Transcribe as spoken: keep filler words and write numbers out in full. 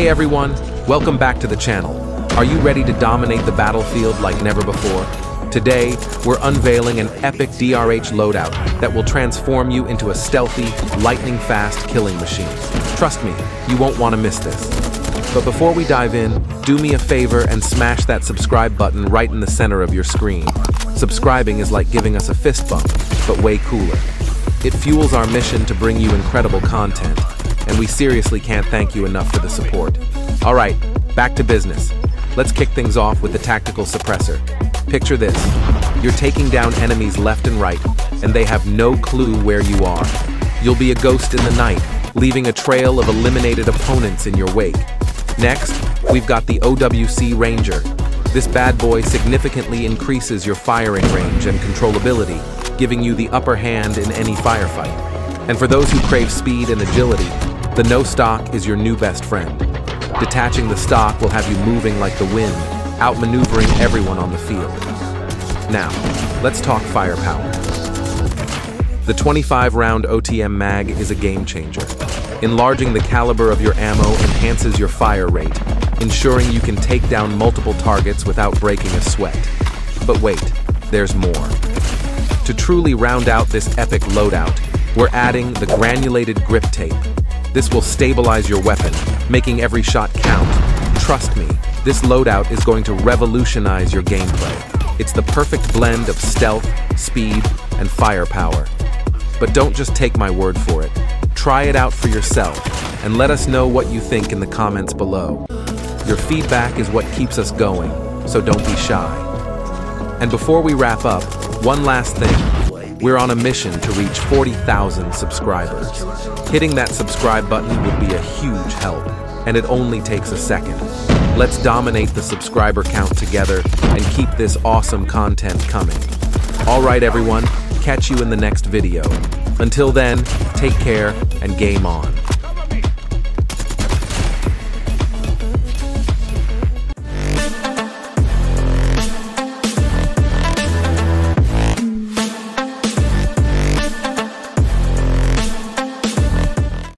Hey everyone, welcome back to the channel. Are you ready to dominate the battlefield like never before? Today, we're unveiling an epic D R H loadout that will transform you into a stealthy, lightning-fast killing machine. Trust me, you won't want to miss this. But before we dive in, do me a favor and smash that subscribe button right in the center of your screen. Subscribing is like giving us a fist bump, but way cooler. It fuels our mission to bring you incredible content, and we seriously can't thank you enough for the support. All right, back to business. Let's kick things off with the tactical suppressor. Picture this, you're taking down enemies left and right, and they have no clue where you are. You'll be a ghost in the night, leaving a trail of eliminated opponents in your wake. Next, we've got the O W C Ranger. This bad boy significantly increases your firing range and controllability, giving you the upper hand in any firefight. And for those who crave speed and agility, the no stock is your new best friend. Detaching the stock will have you moving like the wind, outmaneuvering everyone on the field. Now, let's talk firepower. The twenty-five round O T M mag is a game changer. Enlarging the caliber of your ammo enhances your fire rate, ensuring you can take down multiple targets without breaking a sweat. But wait, there's more. To truly round out this epic loadout, we're adding the granulated grip tape. This will stabilize your weapon, making every shot count. Trust me, this loadout is going to revolutionize your gameplay. It's the perfect blend of stealth, speed, and firepower. But don't just take my word for it. Try it out for yourself, and let us know what you think in the comments below. Your feedback is what keeps us going, so don't be shy. And before we wrap up, one last thing. We're on a mission to reach forty thousand subscribers. Hitting that subscribe button would be a huge help, and it only takes a second. Let's dominate the subscriber count together and keep this awesome content coming. All right, everyone, catch you in the next video. Until then, take care and game on.